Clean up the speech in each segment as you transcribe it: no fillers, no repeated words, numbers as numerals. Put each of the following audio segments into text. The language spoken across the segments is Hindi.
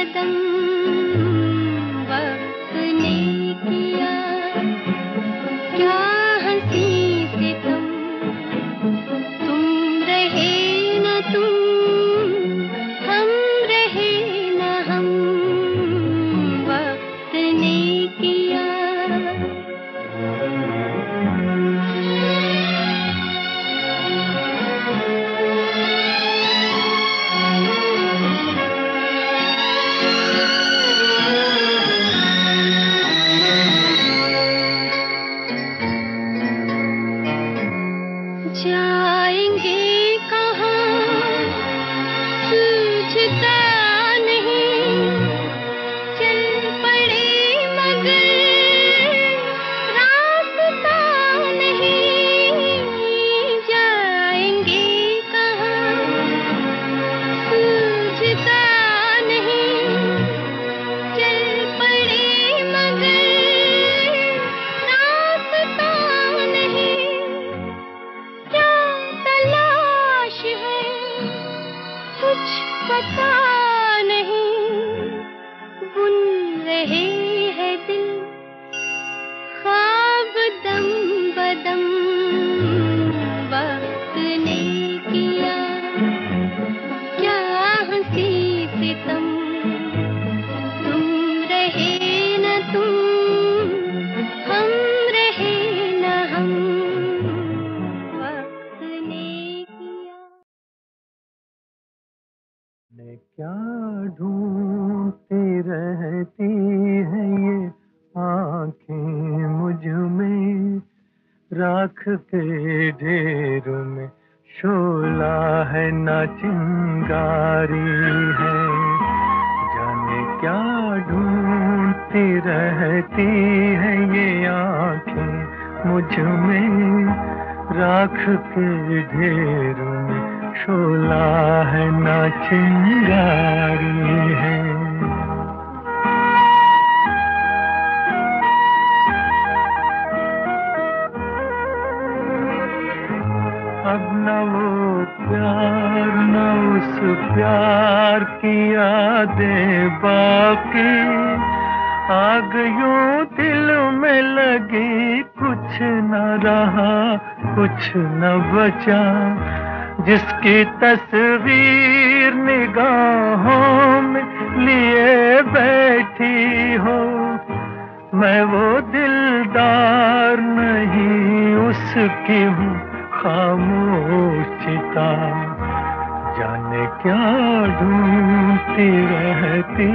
कदम वक्त ने किया, क्या हंसी से कम तुम रहे न तुम, हम रहे न हम। वक्त ने किया जाएंगे कहाँ सूझता नहीं, चल पड़े मगर रास्ता नहीं। जाएंगे कहाँ सूझता नहीं, चल पड़े मगर रास्ता नहीं। कुछ पता नहीं, बुन रहे हैं दिल ख्वाब दम बदम। वक्त ने किया, क्या हंसी सितम, तुम रहे न तुम, हम रहे न हम। वक्त ने मैं क्या ढूंढती रहती है ये आँखें मुझ में, राख के ढेर में शोला है ना चिंगारी है। जाने क्या ढूंढती रहती है ये आँखें मुझ में, राख के ढेर में शोला है ना चिंगारी है। अब न वो प्यार न उस प्यार की यादें बाकी, आग यूं दिल में लगी, कुछ न रहा कुछ न बचा, जिसकी तस्वीर निगाहों में लिए बैठी हो। मैं वो दिलदार नहीं उसकी हूँ खामोशिता, जाने क्या ढूंढती रहती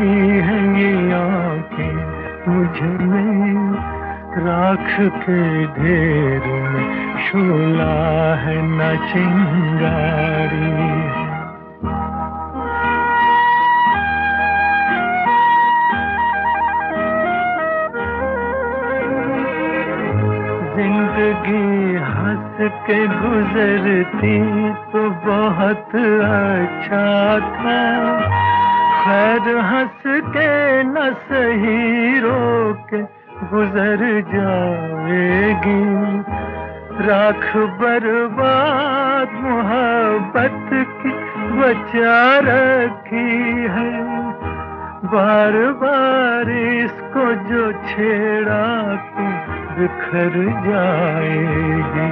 है ये आँखें मुझ में, राख के ढेर में शोला है ना चिंगारी है। जिंदगी हंस के गुजरती तो बहुत अच्छा था, खैर हंस के न सही रो के गुजर जाएगी, राख बर्बाद मोहब्बत की बचा रखी है। बार बार इसको जो छेड़ा तो बिखर जाएगी,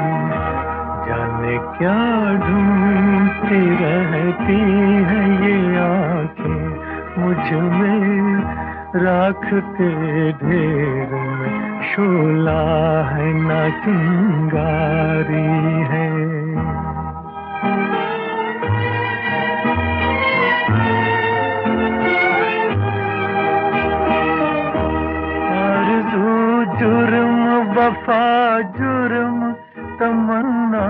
जाने क्या ढूंढती रहती है ये आँखें मुझ में, राख के ढेर में शोला है ना चिंगारी है। आरज़ू जुर्म वफा जुर्म, तमन्ना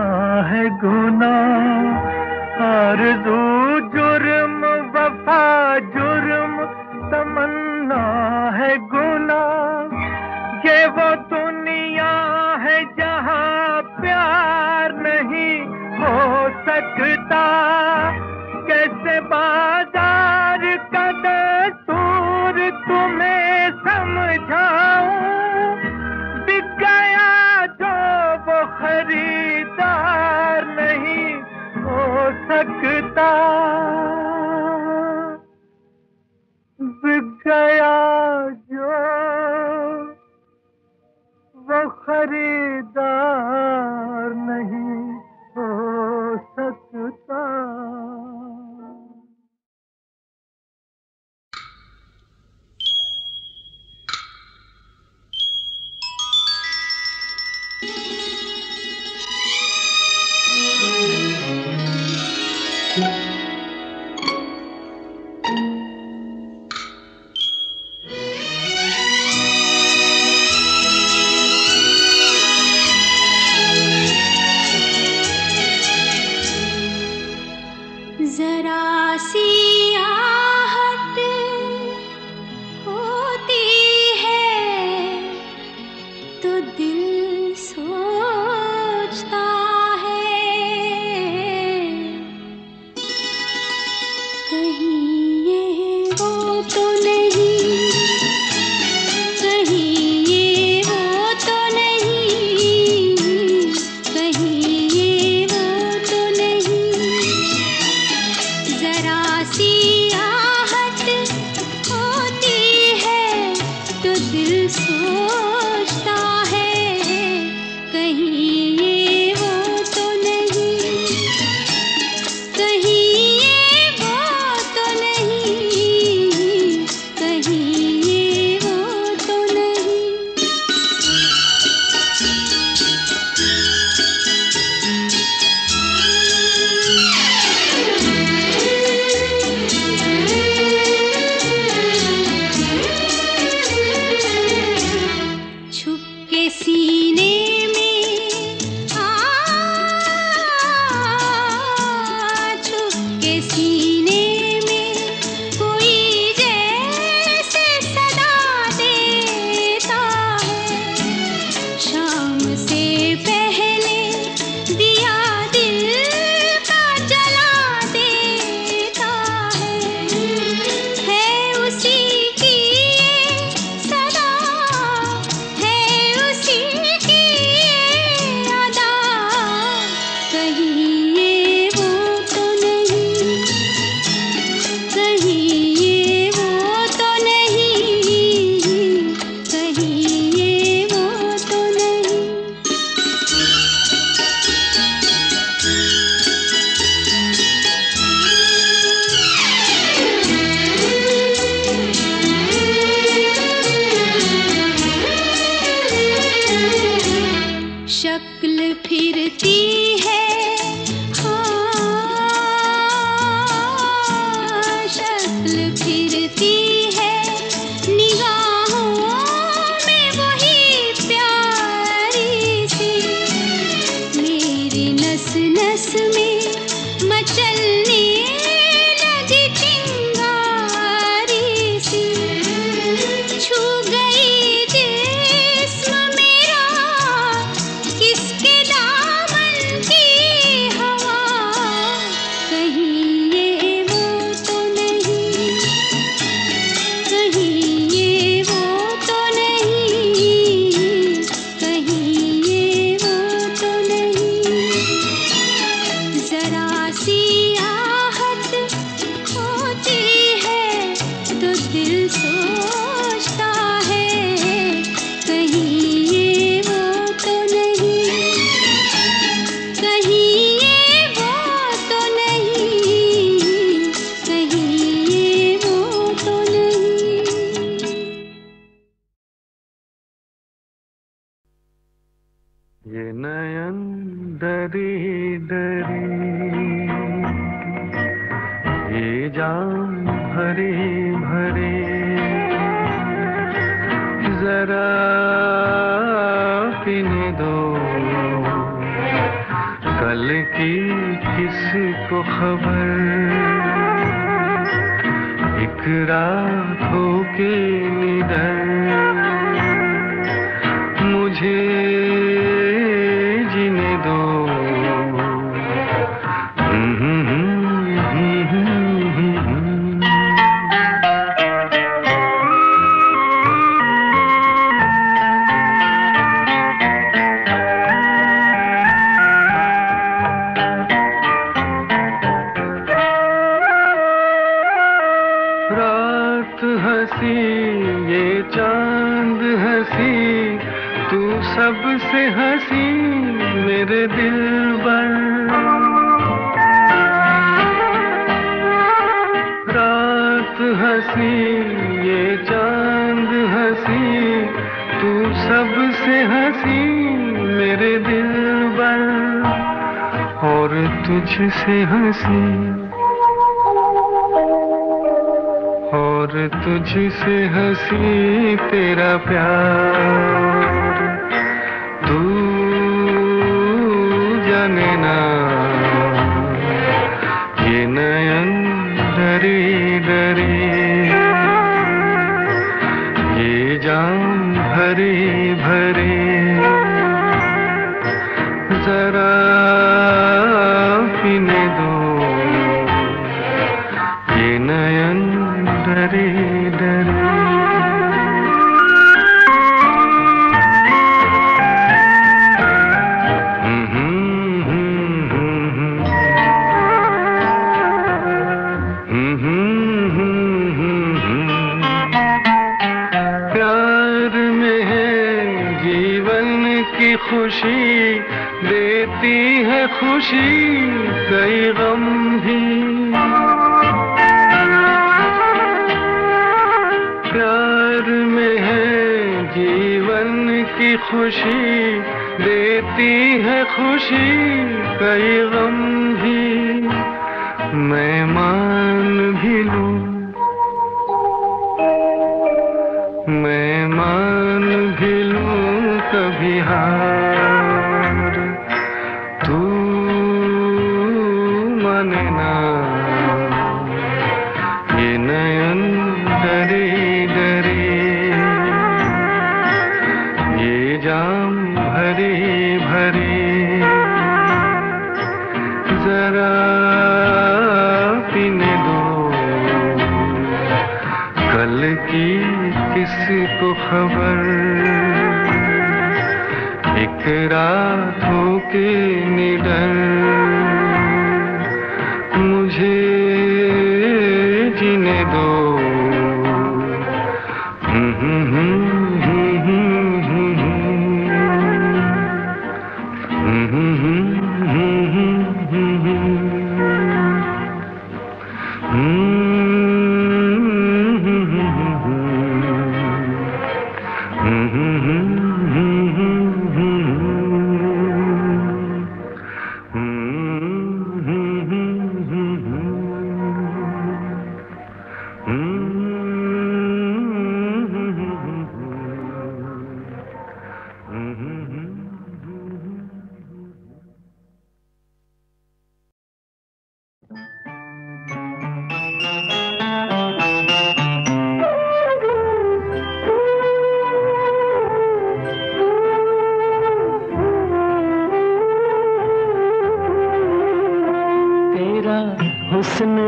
है गुनाह। आरज़ू जुर्म वफा जुर्म, तमन्ना है गुनाह। ये वो दुनिया है जहाँ प्यार नहीं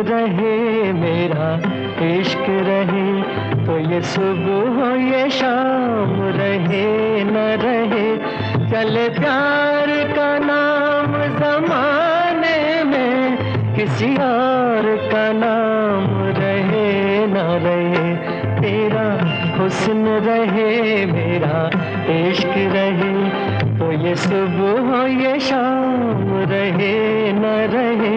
रहे मेरा इश्क रहे, तो ये सुबह हो ये शाम रहे न रहे, चले प्यार का नाम ज़माने में, किसी और का नाम रहे न रहे, तेरा हुस्न रहे मेरा इश्क रहे, तो ये सुबह हो ये शाम रहे न रहे,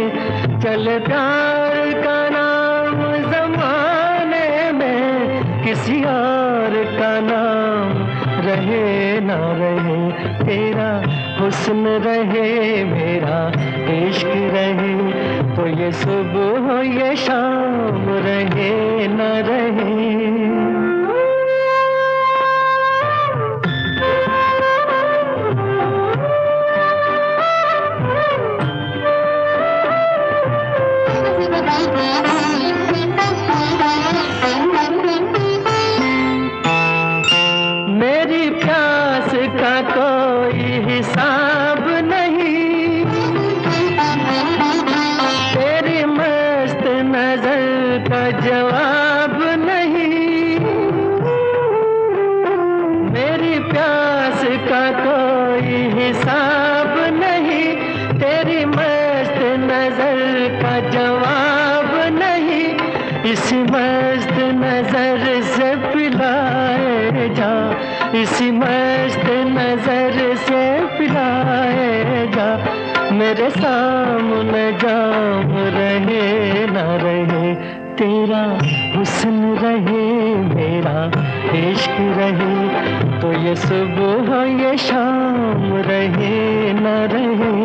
चले प्यार का नाम ज़माने में, किसी और का नाम रहे न रहे, तेरा हुस्न रहे मेरा इश्क रहे, तो ये सुबह हो ये शाम रहे न रहे। मेरी प्यास का कोई हिसाब नहीं, तेरी मस्त नजर का जवाब नहीं, मेरी प्यास का कोई हिसाब नहीं, तेरी मस्त नजर का जवाब नहीं, इस मस्त नजर से पिलाए जा, इसी मस्त नजर से पिलाए जा, मेरे सामने जाम रहे न रहे, तेरा हुस्न रहे मेरा इश्क रहे, तो ये सुबह हो ये शाम रहे न रहे।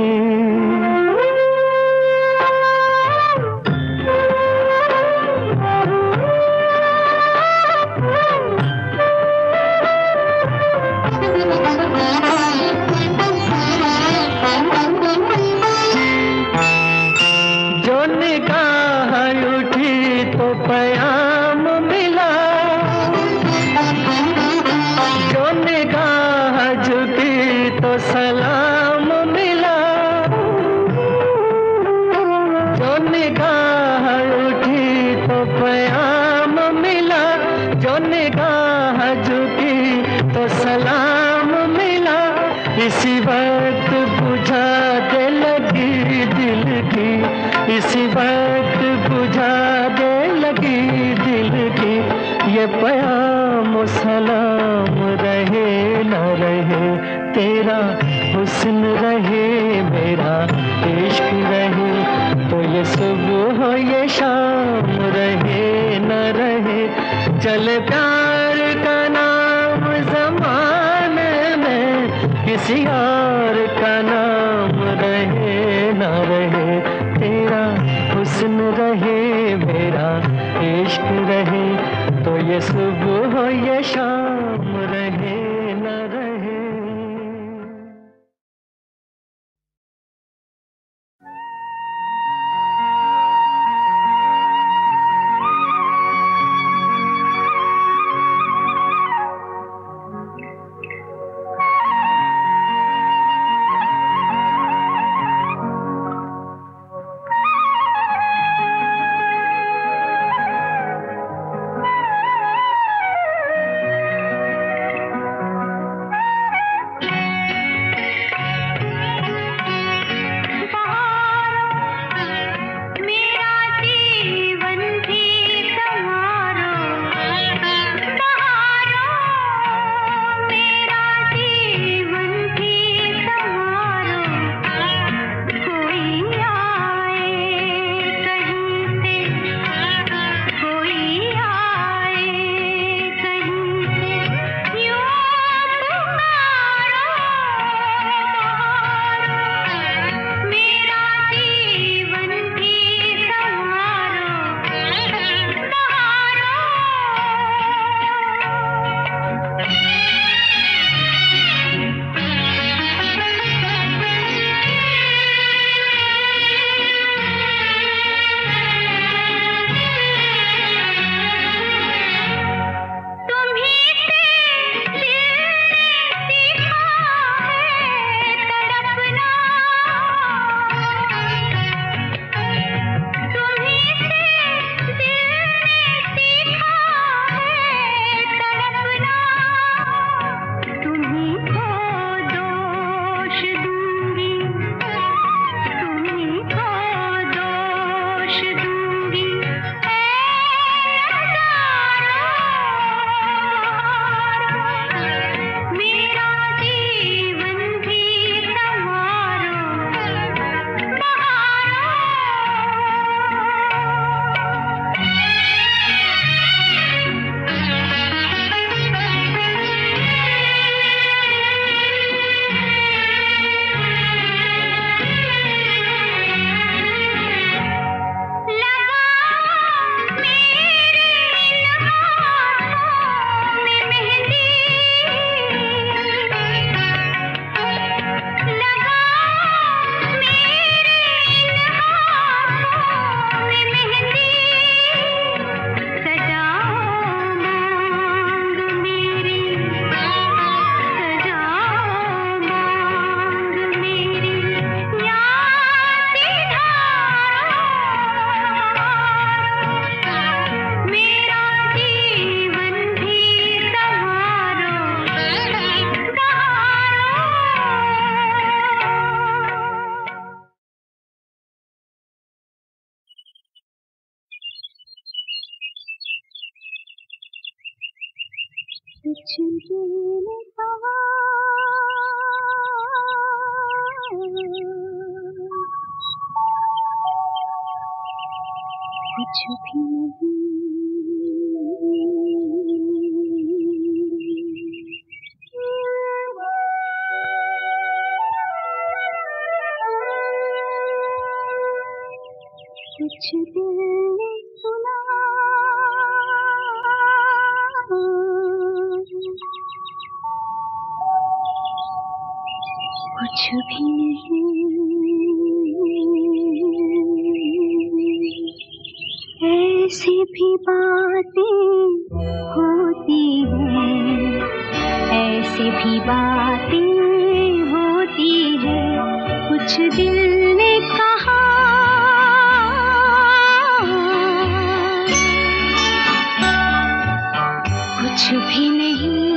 प्याम मिला जो निगाह झुकी तो सलाम मिला, जो निगाह उठी तो प्याम मिला, जो निगाह झुकी तो सलाम मिला, इसी वक्त बुझा दे लगी दिल की, इसी वक्त बुझा दे लगी दिल की, ये प्याम सलाम रहे न रहे, तेरा हुस्न रहे मेरा इश्क रहे, तो ये सुबह हो ये शाम रहे न रहे, चले प्यार का नाम ज़माने में, किसी और का नाम रहे न रहे, तेरा हुस्न रहे मेरा इश्क रहे, तो ये सुबह हो ये शाम रहे न रहे। कुछ भी न कहा, कुछ भी नहीं। कुछ दिल ने सुना, कुछ भी नहीं। ऐसी भी बातें होती हैं, ऐसी भी बातें होती हैं। कुछ दिल ने कहा, कुछ भी नहीं।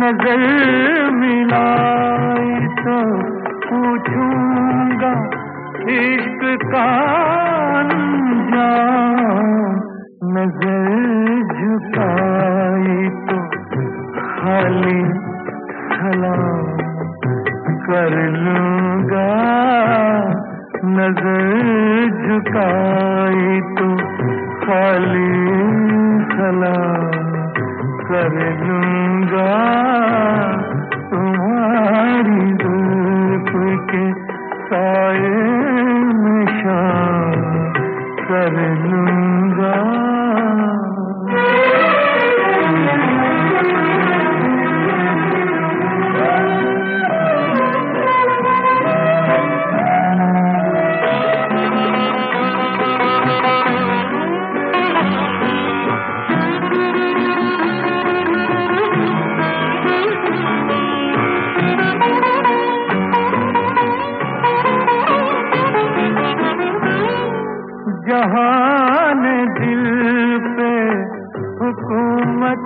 नजर मिलाए तो पूछूंगा इश्क का अंजाम, नजर झुकाए तो खाली सलाम कर लूंगा, नजर झुकाए तो खाली सलाम कर लूंगा। तुम्हारी धूप के साए में शाम कर लूंगा। जहान दिल पे हुकूमत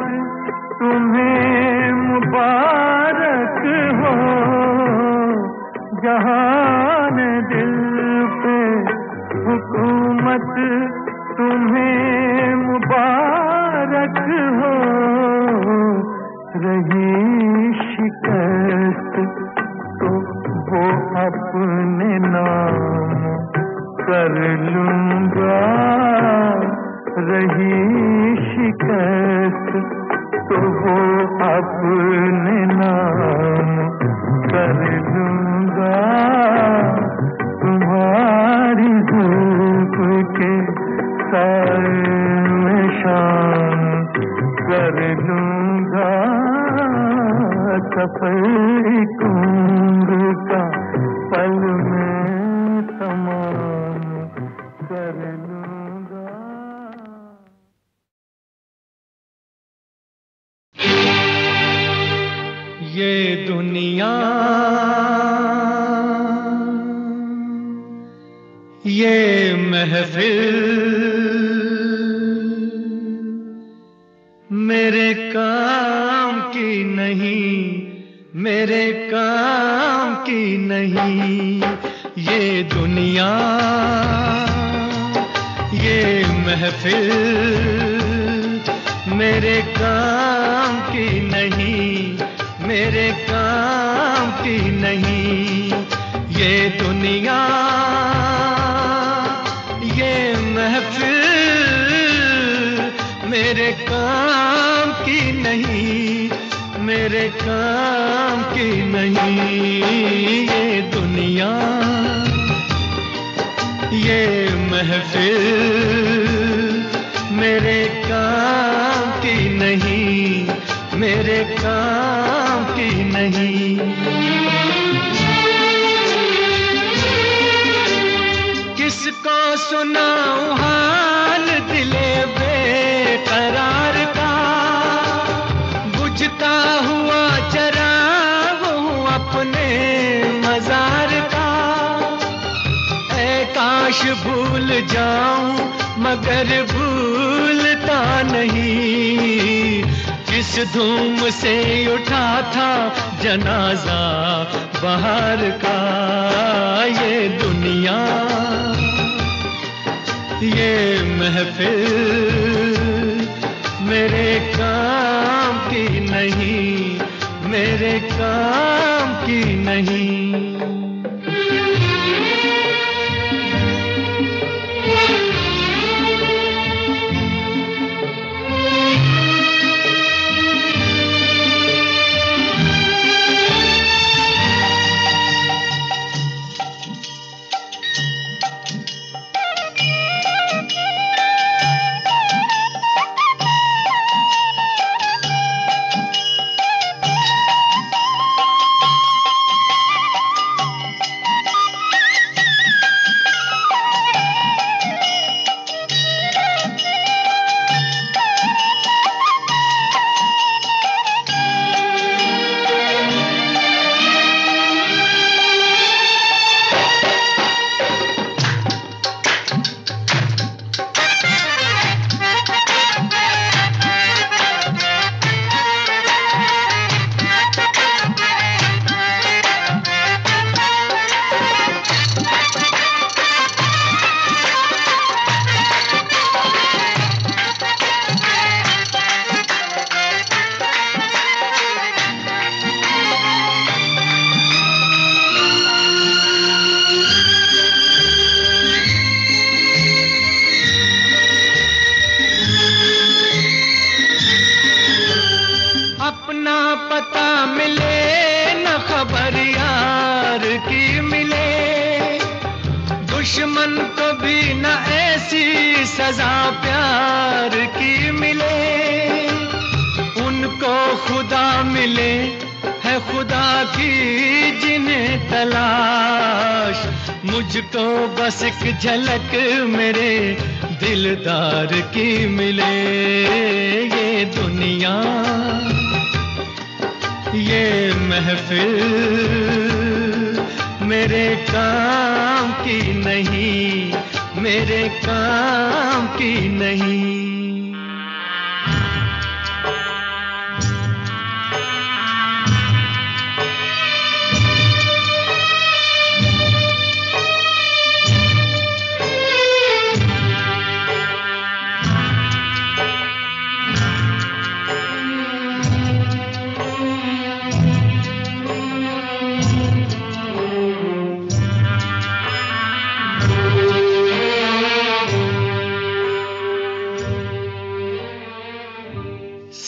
तुम्हें मुबारक हो, जहान दिल पे हुकूमत तुम्हें मुबारक हो। रही शिकस्त तो वो अपने नाम कर लूंगा, रही शिकस्त तो वो अपने नाम कर लूंगा। तुम्हारी धूप के साए में शाम कर लूंगा। सफर कुंभ का पल में समा ये दुनिया, ये महफिल मेरे काम की नहीं, मेरे काम की नहीं। ये दुनिया, ये महफिल मेरे काम की नहीं, मेरे काम की नहीं। ये दुनिया, ये महफिल मेरे काम की नहीं, मेरे काम की नहीं। ये दुनिया, ये महफिल मेरे काम की नहीं, मेरे काम की नहीं। किसको सुनाऊं हाल दिले बेकरार का, बुझता हुआ चराग हूँ अपने मजार का। ऐ काश भूल जाऊं मगर भूलता नहीं, किस धूम से उठा था जनाजा बहार का। ये दुनिया, ये महफिल मेरे काम की नहीं, मेरे काम की नहीं। पता मिले न खबर यार की मिले, दुश्मन को भी न ऐसी सजा प्यार की मिले। उनको खुदा मिले है खुदा की जिन्हें तलाश, मुझको बस एक झलक मेरे दिलदार की मिले। ये दुनिया ये महफिल मेरे काम की नहीं, मेरे काम की नहीं।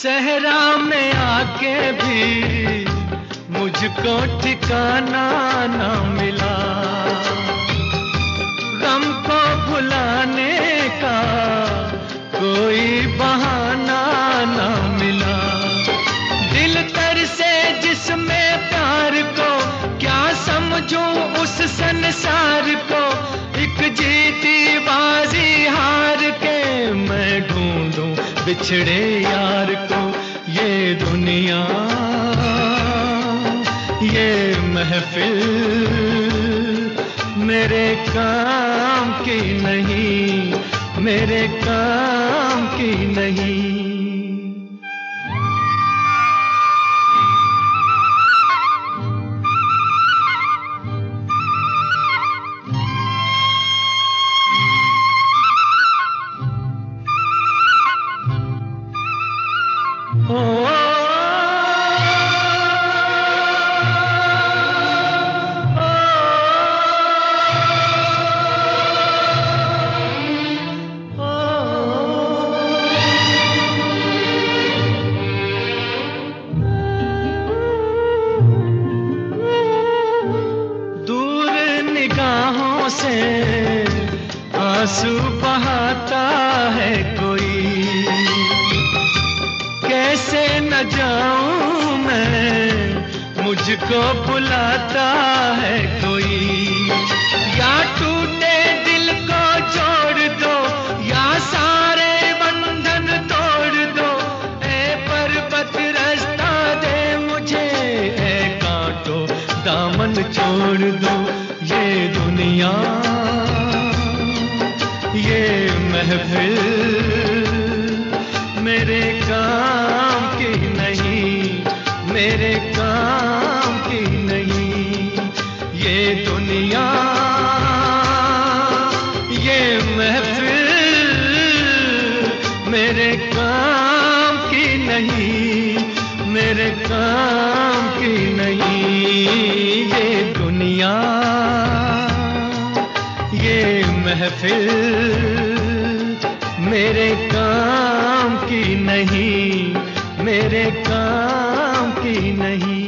सहरा में आके भी मुझको ठिकाना ना मिला, गम को भुलाने का कोई बहाना ना मिला। दिल तरसे जिसमें प्यार को क्या समझूं उस संसार को, एक जीती बाजी हार के मैं ढूंढूं बिछड़े यार को। ये दुनिया ये महफिल मेरे काम की नहीं, मेरे काम की नहीं। आंसू बहाता है कोई, कैसे न जाऊं मैं, मुझको बुलाता है कोई। या टूटे दिल को छोड़ दो या सारे बंधन तोड़ दो, ऐ पर्वत रास्ता दे मुझे, ऐ कांटो दामन छोड़ दो। ये दुनिया ये महफिल मेरे काम की नहीं, मेरे काम की नहीं। ये दुनिया ये महफिल मेरे काम की नहीं, मेरे काम की नहीं। ये दुनिया ये महफिल मेरे काम की नहीं, मेरे काम की नहीं।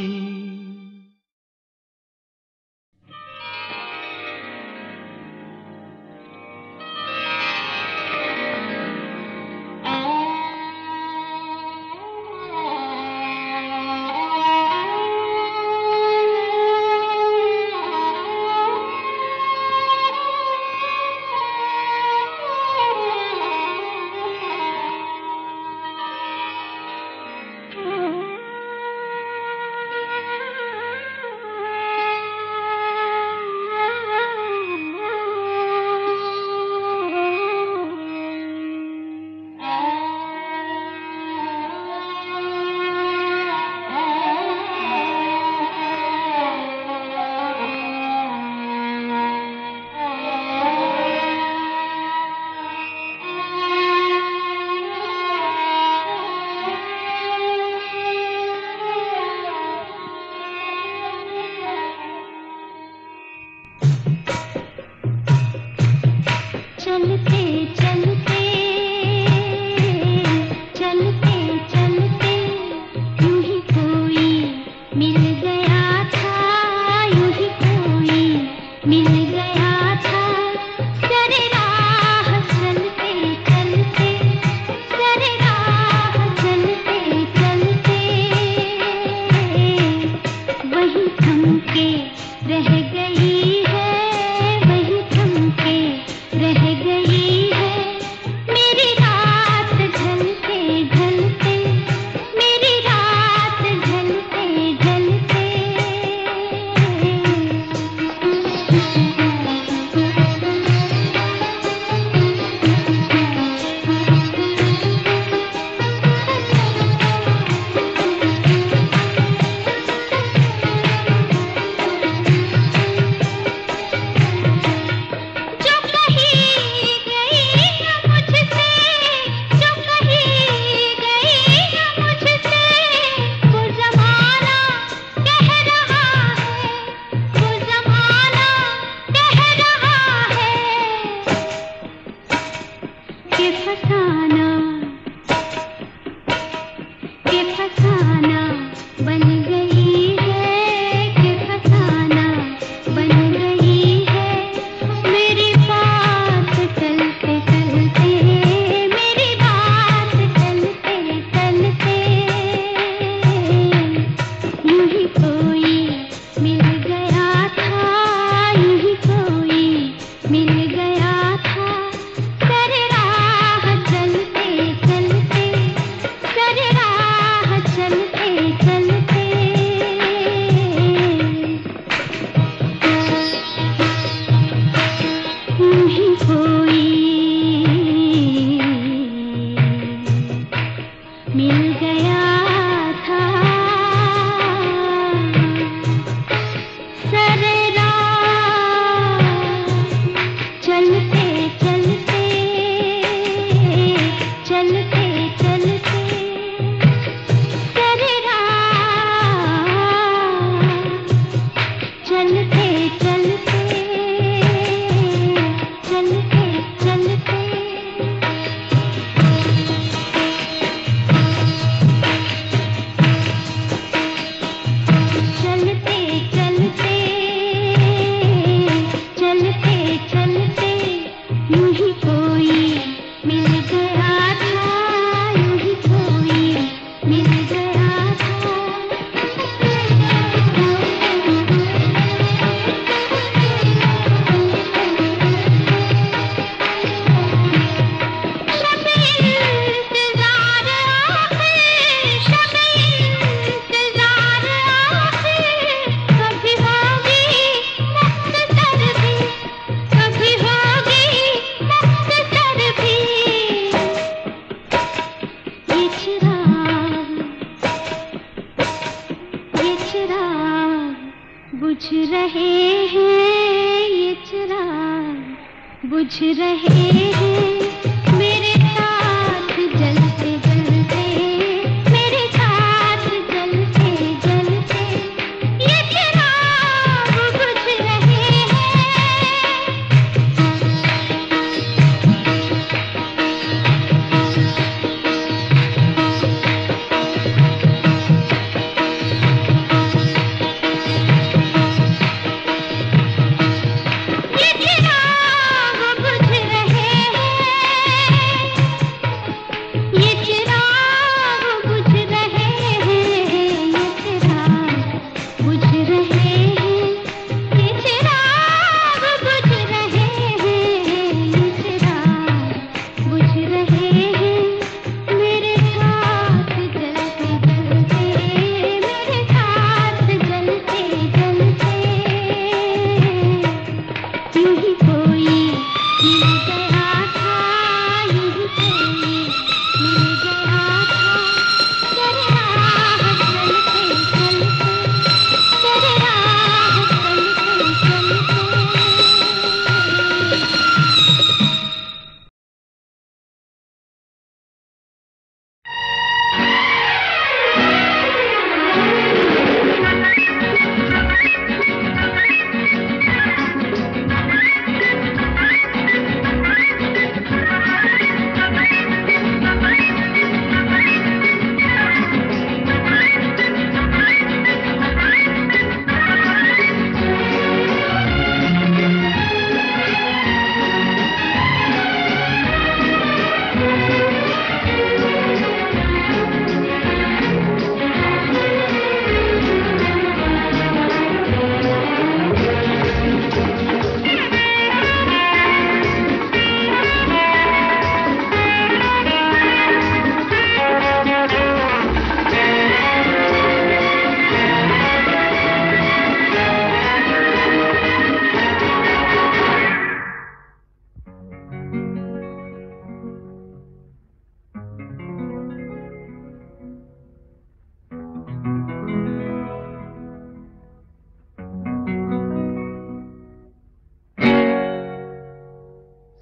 बुझ रहे हैं ये चिराग, बुझ रहे हैं।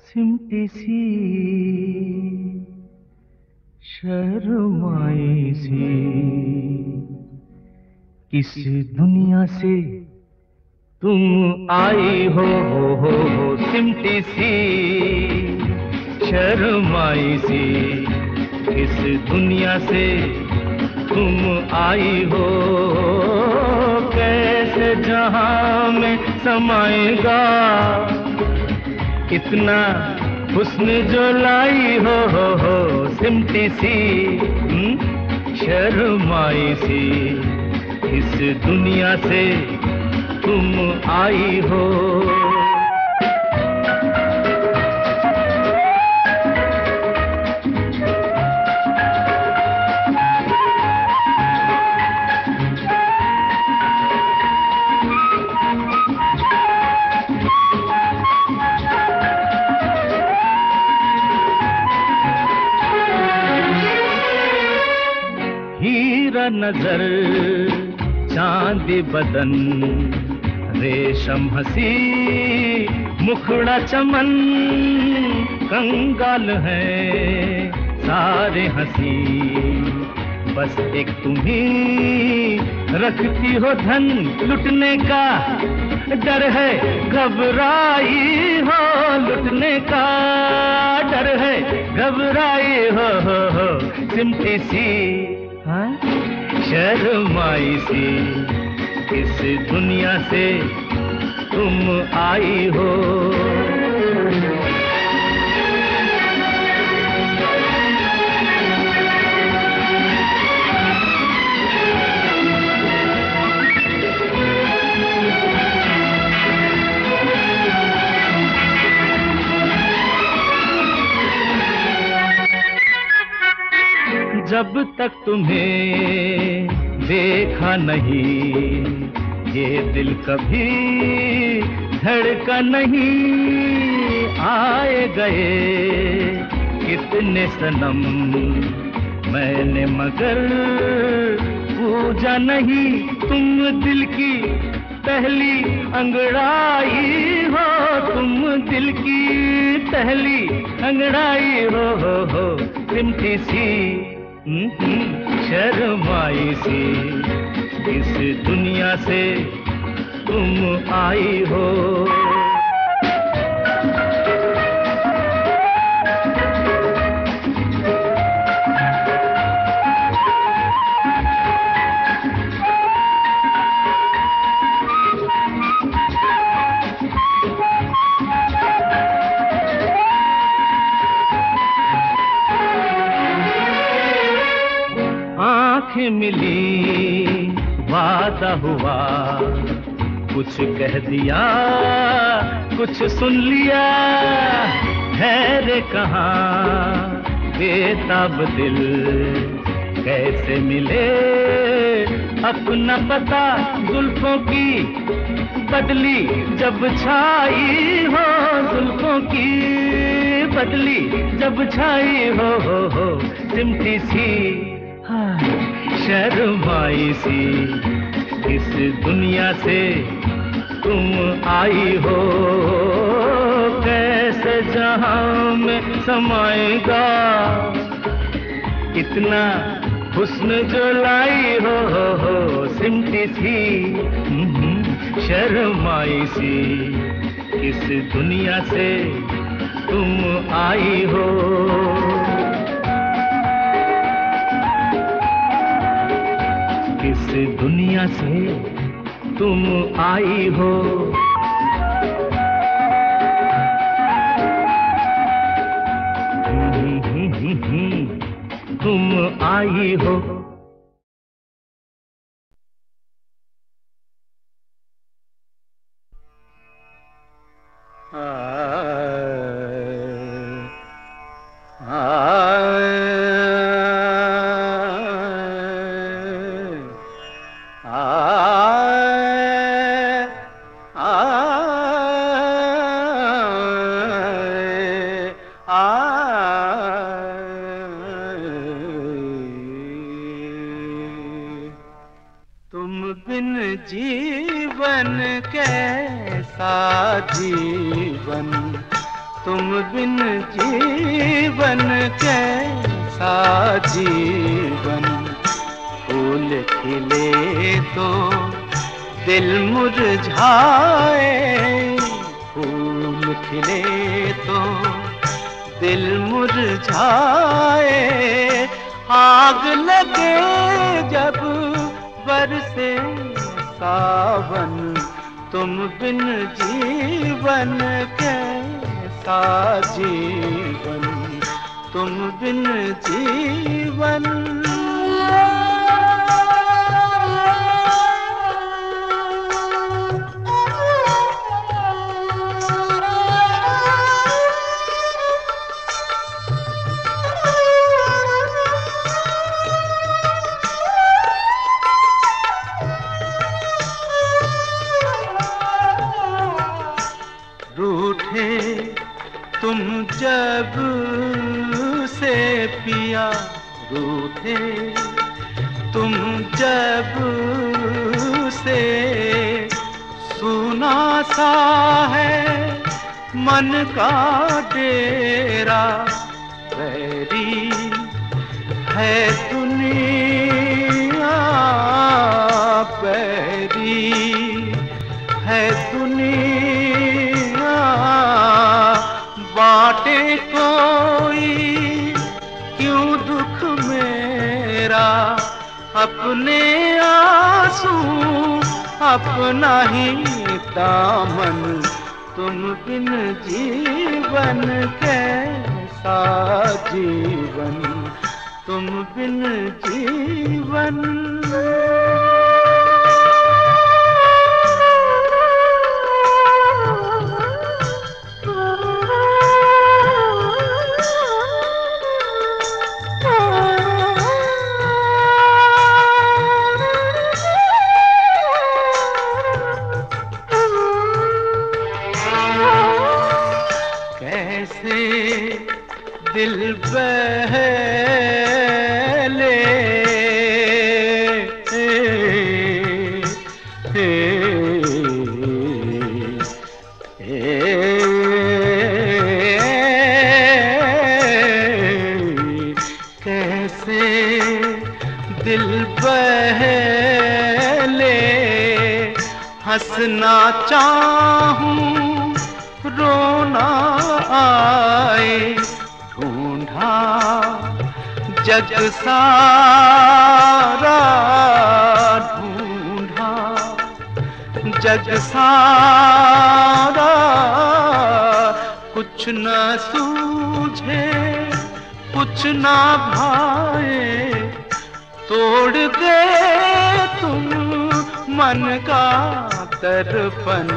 सिमटी सी शर्माई सी किस दुनिया से तुम आई हो सिमटी सी शर्माई सी किस दुनिया से तुम आई हो। कैसे जहां में समाएगा इतना हुस्न जो लाई हो सिमटी सी शर्माई सी इस दुनिया से तुम आई हो। नजर चांदी बदन रेशम हसी मुखड़ा चमन कंगाल है सारे हसी बस एक तुम्हीं रखती हो धन लुटने का डर है घबराई हो लुटने का डर है घबराई हो सिमटी सी शर्माई सी इस दुनिया से तुम आई हो। जब तक तुम्हें देखा नहीं ये दिल कभी धड़का नहीं। आए गए कितने सनम मैंने मगर पूजा नहीं तुम दिल की पहली अंगड़ाई हो तुम दिल की पहली अंगड़ाई हो सिमटी सी शर्माई सी इस दुनिया से तुम आई हो। मिली वादा हुआ कुछ कह दिया कुछ सुन लिया है रे कहाँ बेताब दिल कैसे मिले अपना पता जुल्फों की बदली जब छाई हो जुल्फों की बदली जब छाई हो सिमटी सी शर्माई सी इस दुनिया से तुम आई हो। कैसे जहां में समाएगा इतना हुस्न जो लाई हो सिमटी सी शर्माई सी इस दुनिया से तुम आई हो। इस दुनिया से तुम आई हो। तुम आई हो। दिल बहले हंसना चाहूं रोना आए, ढूंढा जग सारा, ढूंढा जग सारा, कुछ न सूझे कुछ न भाए, तोड़ दे तुम मन का दर्पण,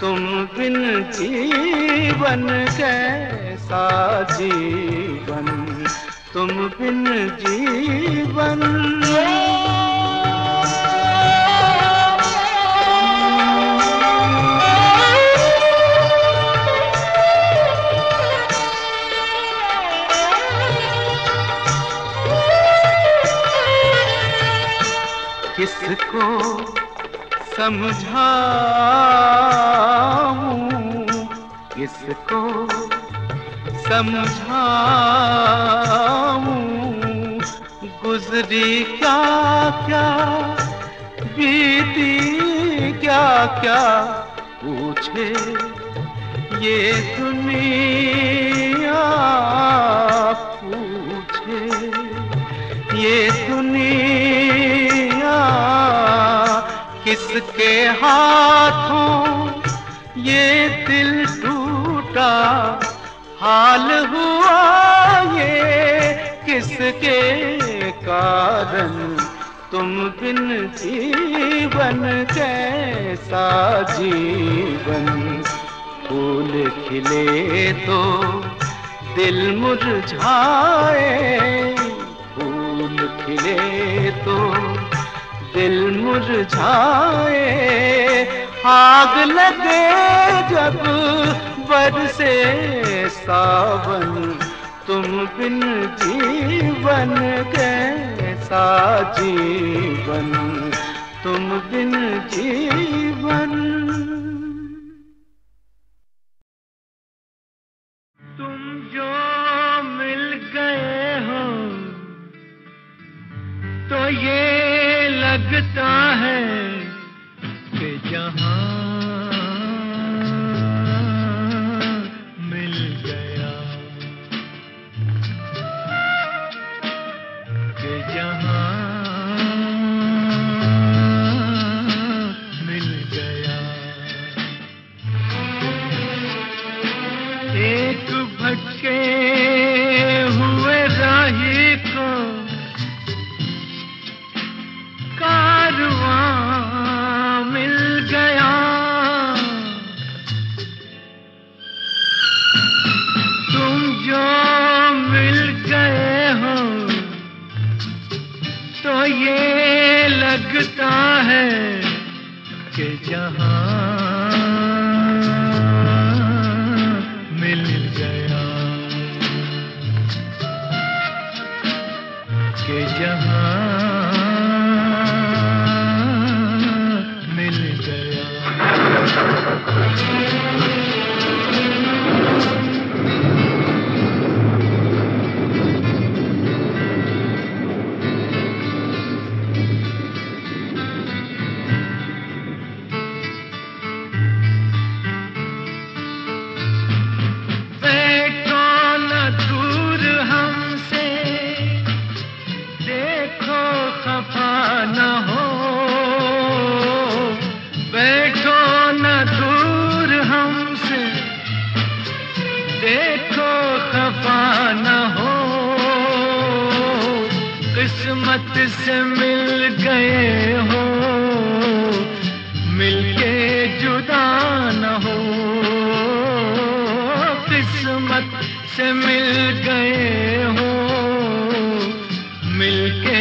तुम बिन जीवन कैसा जीवन, तुम बिन जीवन। किसको समझाऊं, किसको समझाऊं, गुजरी क्या क्या बीती क्या क्या, पूछे ये दुनिया, पूछे ये दुनिया, किसके हाथों ये दिल टूटा, हाल हुआ ये किसके कारण, तुम बिन जीवन कैसा जीवन। फूल खिले तो दिल मुरझाए, फूल खिले तो दिल मुरझाए, आग लगे जब बरसे सावन, तुम बिन जीवन कैसा जीवन, तुम बिन जीवन। तुम जो मिल गए हो तो ये लगता है कि जहां जहां मिल गया।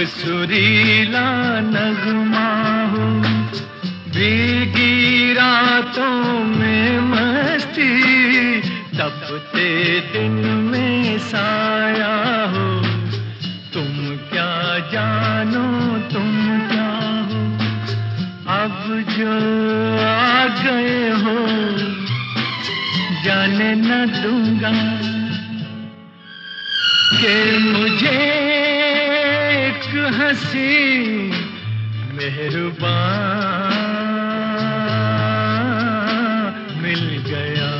एक सुरीला नगमा हूँ, भीगी रातों में मस्ती, तपते दिन में साया हो। तुम क्या जानो तुम क्या हो, अब जो आ गए हो जाने न दूंगा कि मुझे एक हंसी मेहरबान मिल गया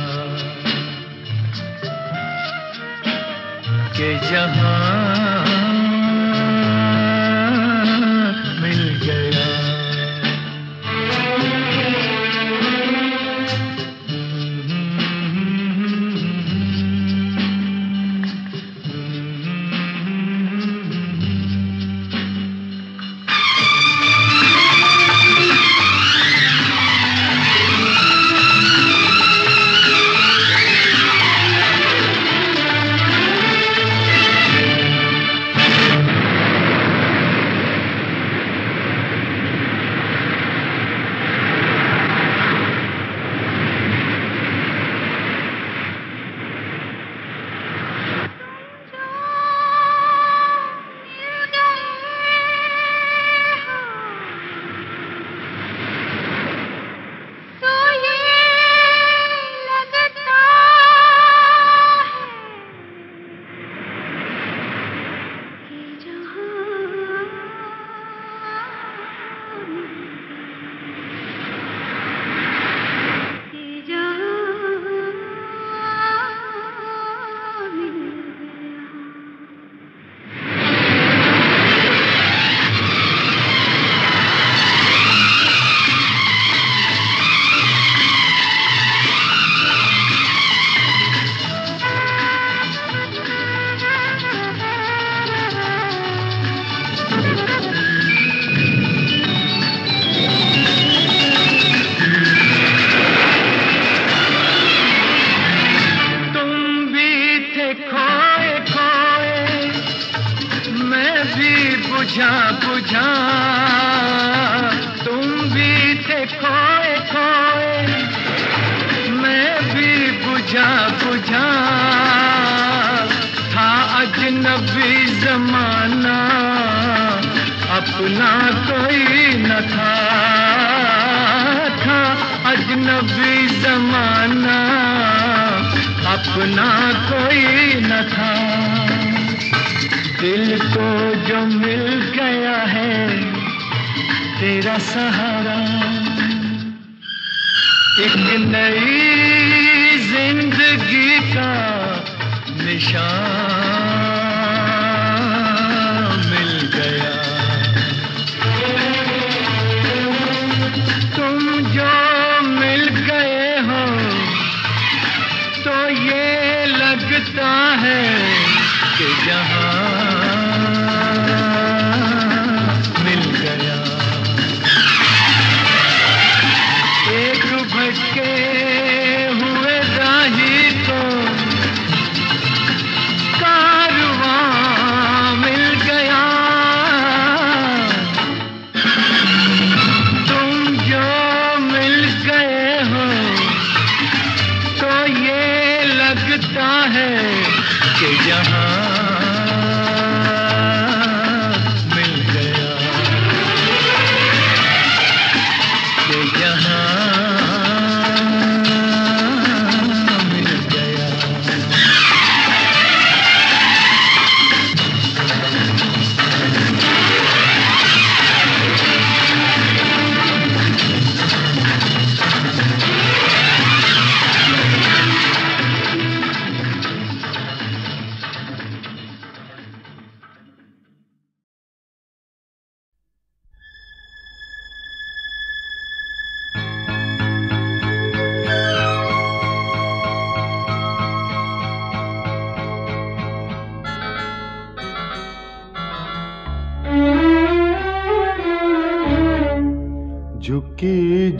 के जहां मिल गया।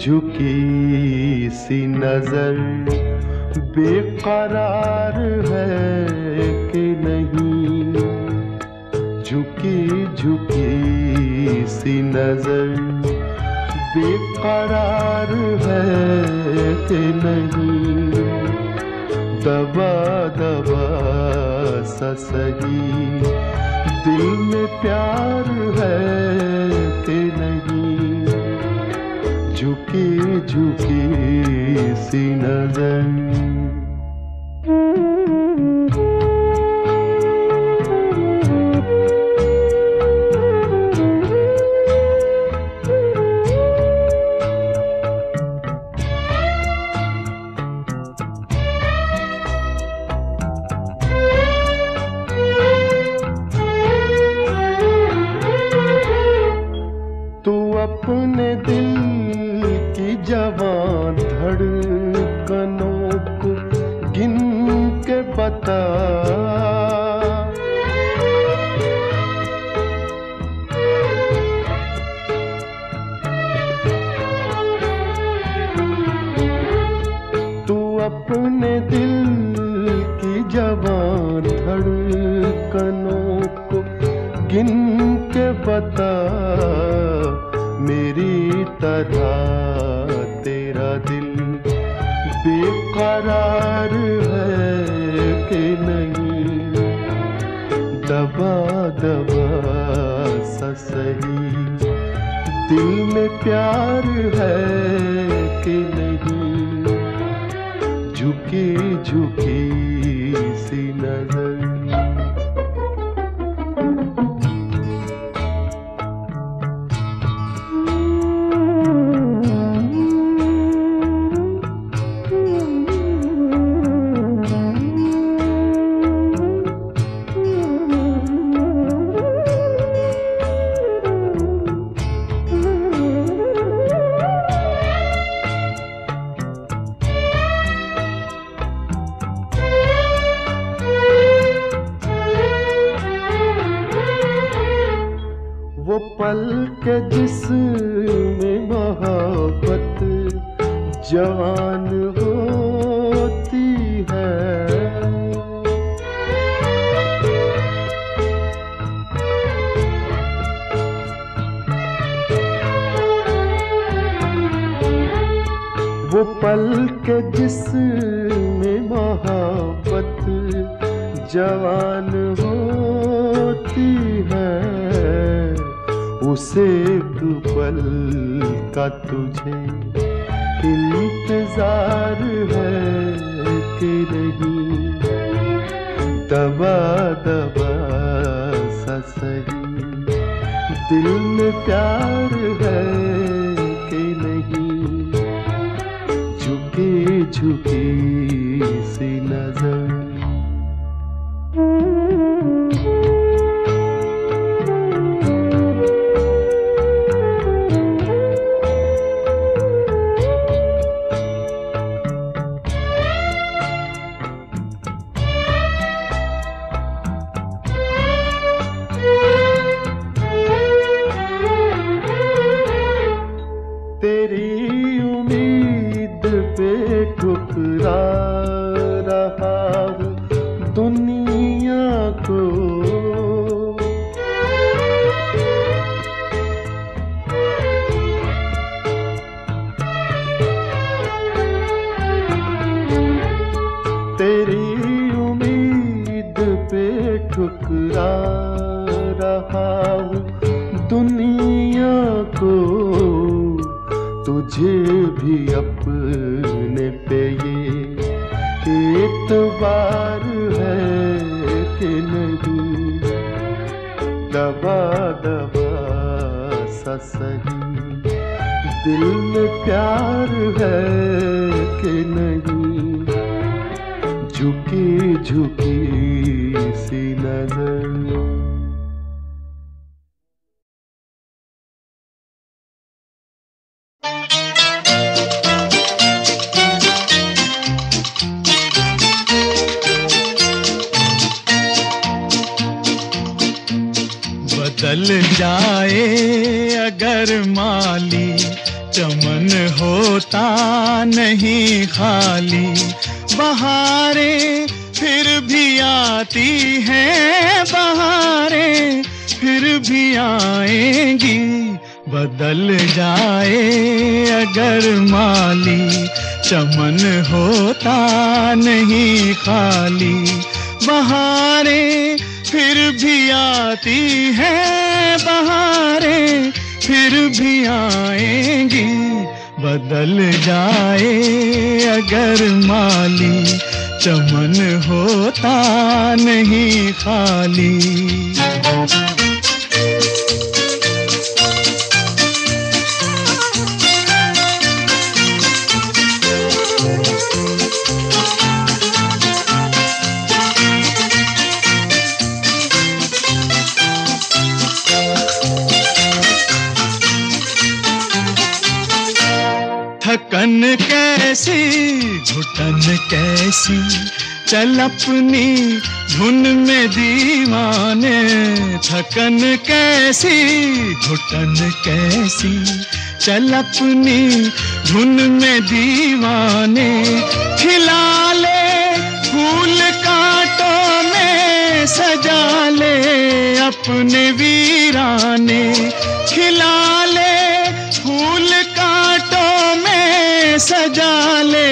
झुकी सी नजर बेकरार है कि नहीं, झुकी की झुकी सी नजर बेकरार है कि नहीं, दबा दबा सा सही दिल में प्यार है कि नहीं, झुकी झुकी सी नजर। अपने दिल की जवां धड़कनों को गिन के बता, तू अपने दिल की जवां धड़कनों को गिन के बता, मेरी तरह तेरा दिल बेकरार है कि नहीं, दबा दबा सा सही दिल में प्यार है कि नहीं, झुकी झुकी सी नजर। वो पल के जिसमें मोहब्बत जवान होती है, वो पल के जिसमें मोहब्बत जवान होती है, उसे तू पल का तुझे इंतजार है कि नहीं, दबा दबा सा सही दिल में प्यार है कि नहीं, झुकी झुकी सी नजर। तेरी उम्मीद पे ठुकरा रहा हूँ दुनिया को, तेरी उम्मीद पे ठुकरा रहा हूँ दुनिया को, तुझे भी अपने पे ये एतबार है कि नहीं, दबा दबा सा सही दिल में प्यार है कि नहीं, झुकी झुकी सी नजर। बदल जाए अगर माली चमन होता नहीं खाली, बहारें फिर भी आती हैं, बहारें फिर भी आएंगी, बदल जाए अगर माली, चमन होता नहीं खाली। बहारें फिर भी आती हैं, बहारें फिर भी आएंगी, बदल जाए अगर माली, चमन होता नहीं खाली। थकन कैसी घुटन कैसी, चल अपनी धुन में दीवाने। थकन कैसी घुटन कैसी, चल अपनी धुन में दीवाने। खिला ले फूल कांटों में, सजा ले अपने वीराने। खिला ले फूल कांटों में, सजा ले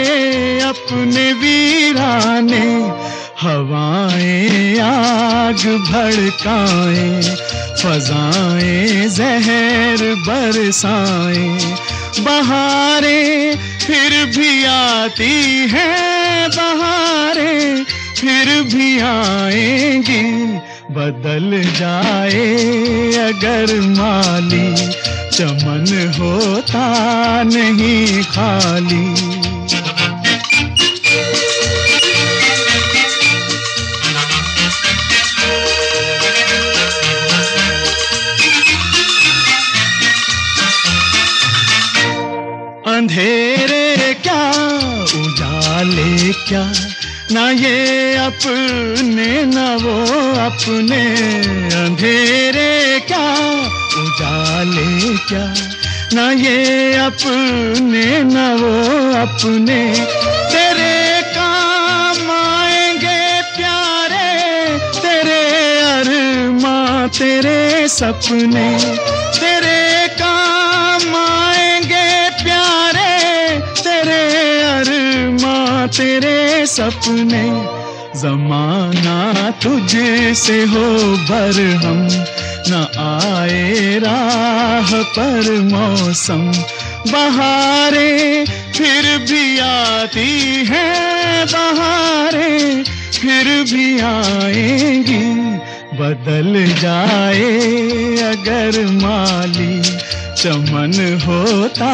अपने वीराने। हवाएं आग भड़काएं, फजाएं जहर बरसाएं। बहारें फिर भी आती हैं, बहारें फिर भी आएंगी, बदल जाए अगर माली, चमन होता नहीं खाली। अंधेरे क्या उजाले क्या, ना ये अपने ना वो अपने। अंधेरे क्या उजाले क्या, ना ये अपने ना वो अपने। तेरे काम आएंगे प्यारे, तेरे अरमां तेरे सपने। तेरे काम आएंगे प्यारे, तेरे अरमां तेरे सपने। जमाना तुझसे हो बरहम, ना आए राह पर मौसम। बहारें फिर भी आती हैं, बहारें फिर भी आएंगी, बदल जाए अगर माली, चमन होता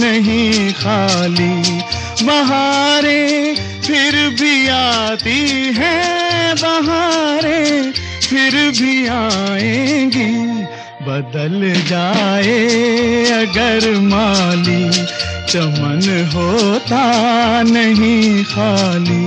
नहीं खाली। बहारें फिर भी आती हैं, बहारें फिर भी आएंगी, बदल जाए अगर माली, चमन होता नहीं खाली।